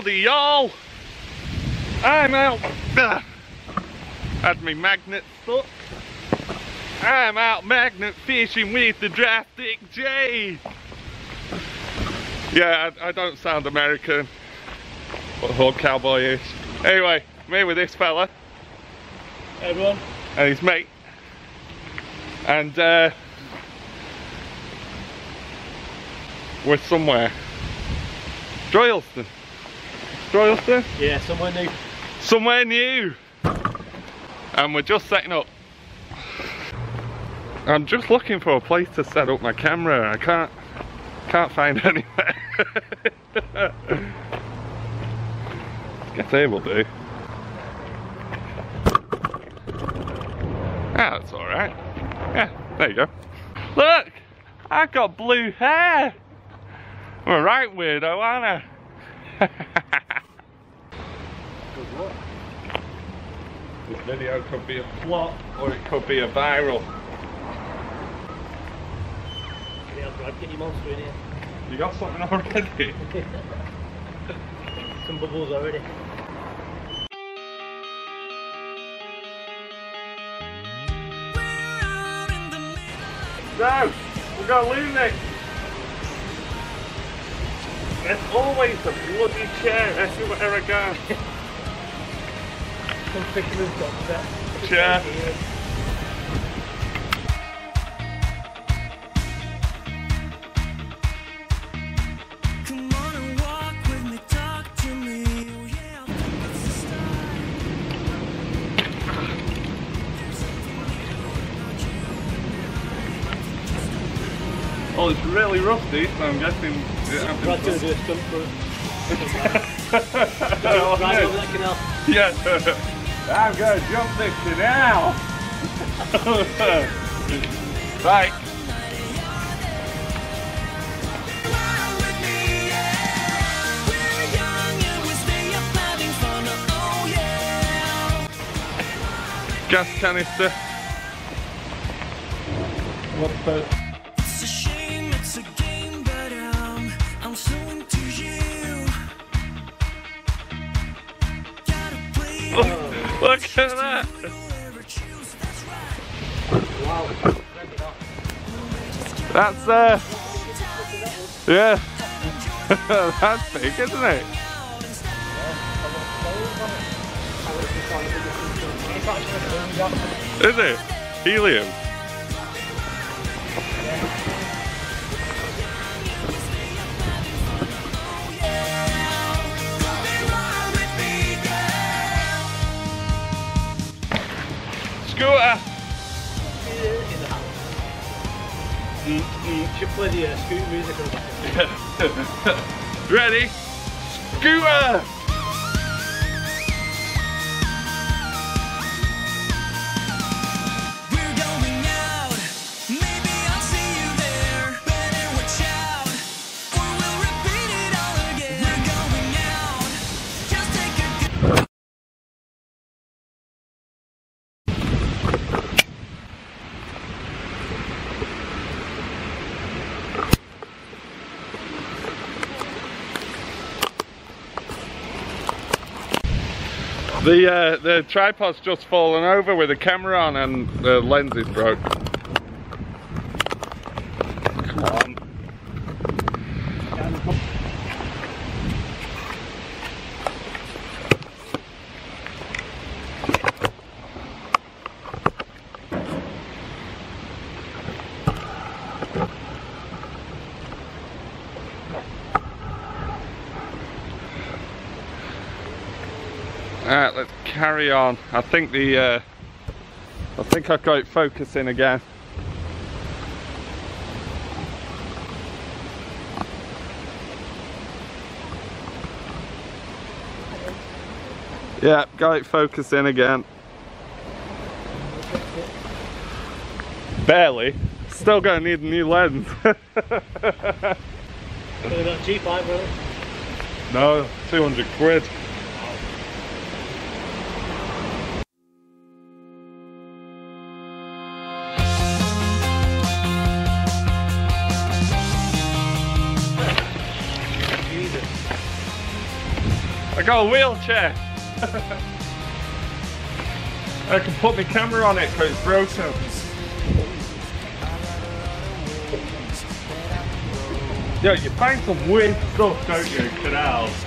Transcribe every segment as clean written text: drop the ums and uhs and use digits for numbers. Howdy y'all, I'm out, that's me magnet stuck, I'm out magnet fishing with the Drastik G. Yeah, I don't sound American, or cowboyish. Anyway, I'm here with this fella. Hey everyone. And his mate. And we're somewhere. Joylston. Joylston? Yeah, somewhere new. Somewhere new! And we're just setting up. I'm just looking for a place to set up my camera. I can't find anywhere. I guess they will do. Ah, that's alright. Yeah, there you go. Look! I've got blue hair! I'm a right weirdo, aren't I? Good luck. This video could be a plot or it could be a viral. Get your monster in here. You got something already? Some bubbles already. No! We've got Lunic! There's always a bloody chair everywhere I go. Some fisherman's got that. Chair. Come on and walk with me, talk to me. Oh yeah, what's the style? Oh, it's really rusty, so I'm guessing. Brad's going to do a stunt for it. Right over that canal. Yeah. I'm going to jump this canal. Right. Gas canister. What's that? Look at that! Wow. That's yeah. That's big, isn't it? Is it? Helium. You should play the scooter music on the back. Ready? Scooter! We're going out. Maybe I'll see you there. Better watch out, or we'll repeat it all again. We're going out. Just take a the tripod's just fallen over with the camera on and the lens is broke. Come on. Alright, let's carry on. I think the I think I got it focusing again. Yeah, got it focusing again. Barely. Still gonna need a new lens. Not cheap, really. No, 200 quid. I got a wheelchair. I can put my camera on it because it's broken. Yo, you find some weird stuff, don't you, canals?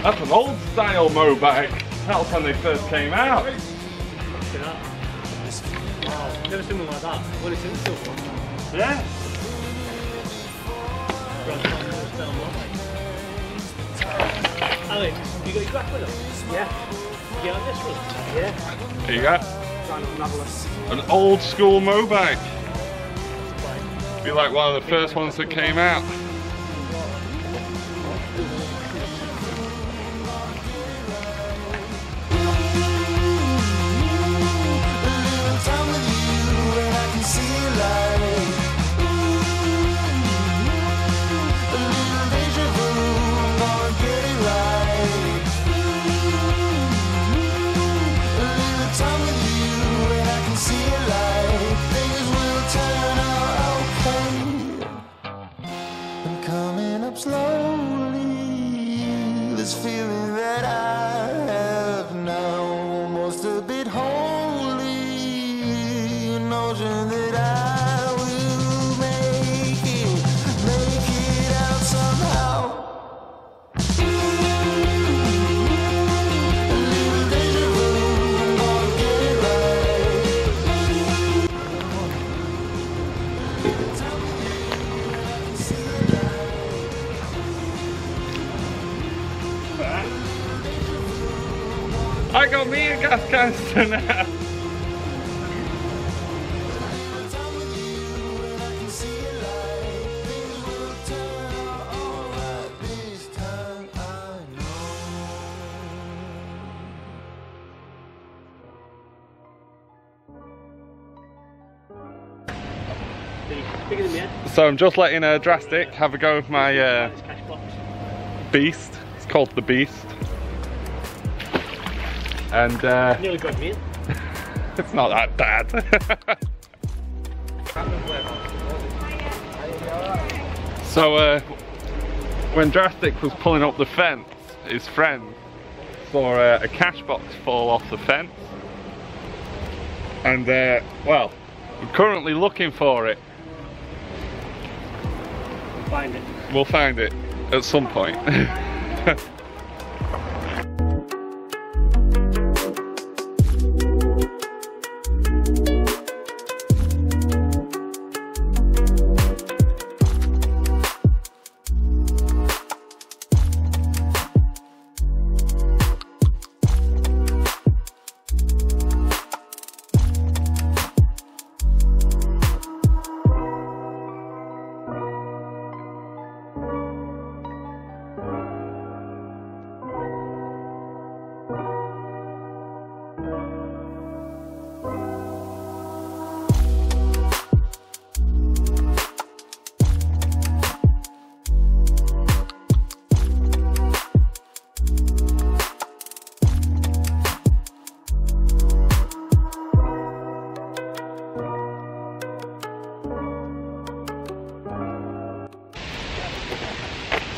That's an old style Mobike. That was when they first came out. Look at that. Wow, never seen one like that. Well, it's in the silver one. Yeah. Alex, you got your back with us? Yeah. Yeah, on this one? Yeah. There you go. An old school Mobike. It'd be like one of the first ones that came out. Slowly, this feeling that I have now, almost a bit holy, a notion that I will make it out somehow. A little danger room, I'll get it right. I got me a gas canister now. So I'm just letting Drastik have a go with my beast. It's called the Beast. And nearly got me in. It's not that bad. So when Drastik was pulling up the fence, his friend saw a cash box fall off the fence, and well, we're currently looking for it. Find it. We'll find it at some point.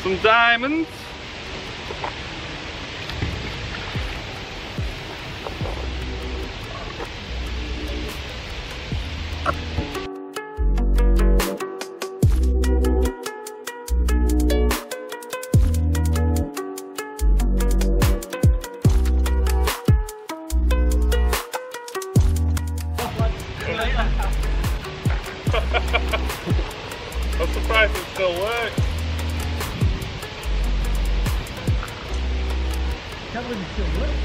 Some diamonds. I'm surprised it still works. I can't believe it still works.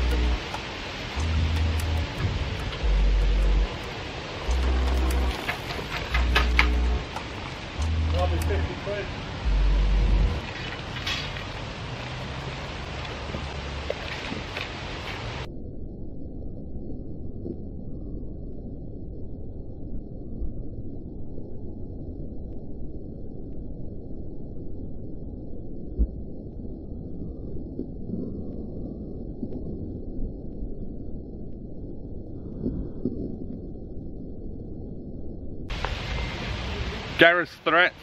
Gareth's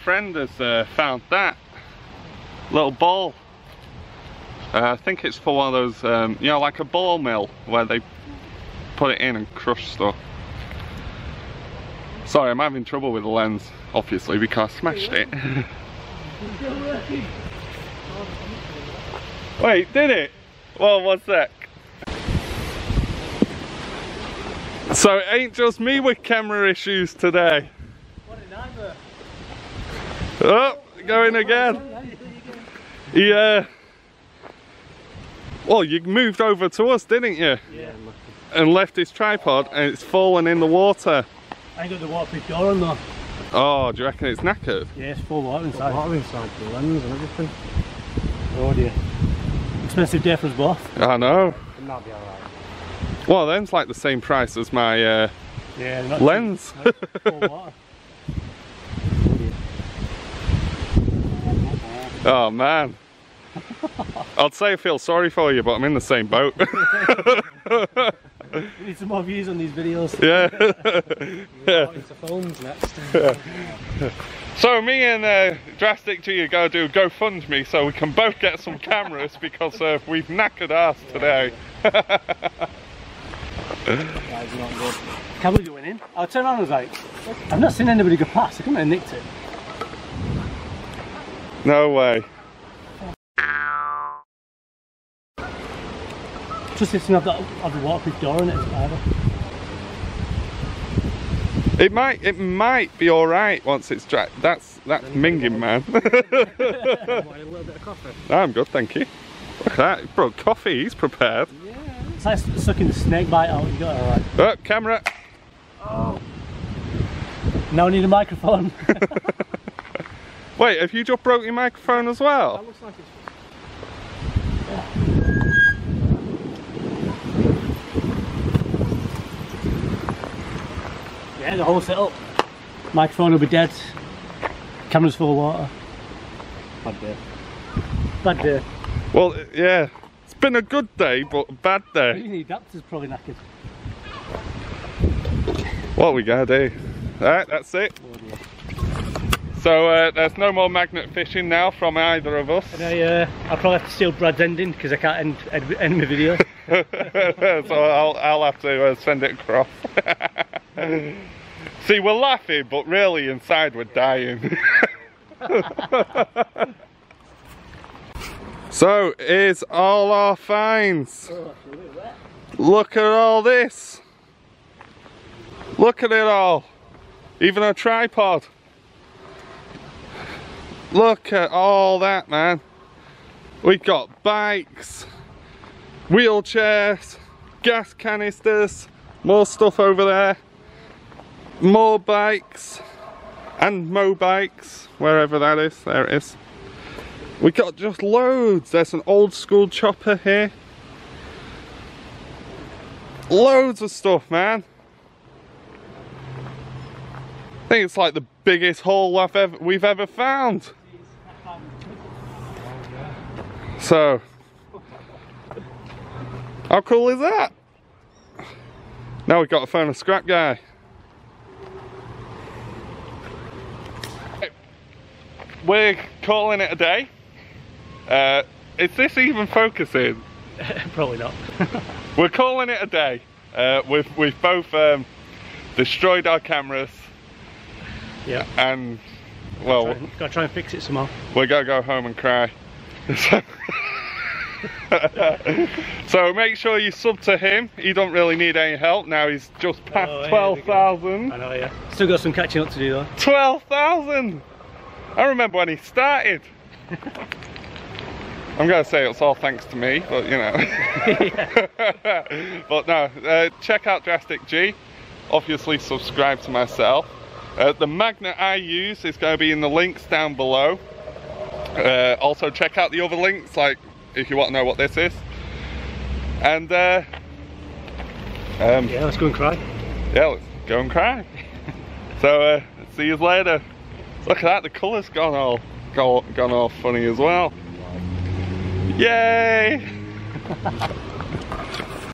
friend has found that little ball. I think it's for one of those, you know, like a ball mill where they put it in and crush stuff. Sorry, I'm having trouble with the lens, obviously, because I smashed it. Wait, did it? Well, one sec. So it ain't just me with camera issues today. What a nightmare. Oh, going again. Yeah. Well, you moved over to us, didn't you? Yeah. And left his tripod and it's fallen in the water. I ain't got the waterproof door on though. Oh, do you reckon it's knackered? Yeah, it's full water inside. Full water inside the lens and everything. Oh dear. Expensive day for us both. I know. That'll be alright. Well, them's like the same price as my yeah, lens. Full water. Oh man. I'd say I feel sorry for you, but I'm in the same boat. We need some more views on these videos. Yeah. Yeah. Into phones next. Yeah. So me and Drastik G are going to do GoFundMe so we can both get some cameras because we've knackered ours today. Yeah. That is not good. Can't believe it went in. I turned around and was like, I've not seen anybody go past. I couldn't have nicked it. No way. Just it's not that other waterproof door in it either. It might be all right once it's dry. That's minging, man. A little bit of coffee. I'm good, thank you. Look at that, bro. Coffee. He's prepared. Yeah. It's like sucking the snake bite out. You got it all right. Oh, camera. Oh. Now I need a microphone. Wait, have you just broke your microphone as well? That looks like it's. Yeah. Yeah, the whole setup. Microphone will be dead. Camera's full of water. Bad day. Bad day. Well, yeah. It's been a good day, but a bad day. Even the adapter's probably knackered. What we gotta do? Alright, that's it. Oh, so there's no more magnet fishing now from either of us. And I'll probably have to steal Brad's ending because I can't end my video. So I'll have to send it across. See, we're laughing, but really inside we're dying. So, here's all our finds. Look at all this. Look at it all. Even a tripod. Look at all that, man. We got bikes, wheelchairs, gas canisters, more stuff over there. More bikes and Mobikes, wherever that is, there it is. We got just loads. There's an old school chopper here. Loads of stuff, man. I think it's like the biggest haul we've ever found. So, how cool is that? Now we've got to phone a scrap guy. We're calling it a day. Is this even focusing? Probably not. We're calling it a day. We've both destroyed our cameras. Yeah. And well, gotta try and fix it somehow. We're gonna go home and cry. So make sure you sub to him. He don't really need any help now. He's just past 12,000. I know, yeah. Still got some catching up to do though. 12,000. I remember when he started. I'm going to say it's all thanks to me, but you know. But no, check out Drastik G. Obviously subscribe to myself. The magnet I use is going to be in the links down below. Also check out the other links, like if you want to know what this is. And yeah, let's go and cry. Yeah, let's go and cry. So see you later. Look at that, the colour's gone all funny as well. Yay!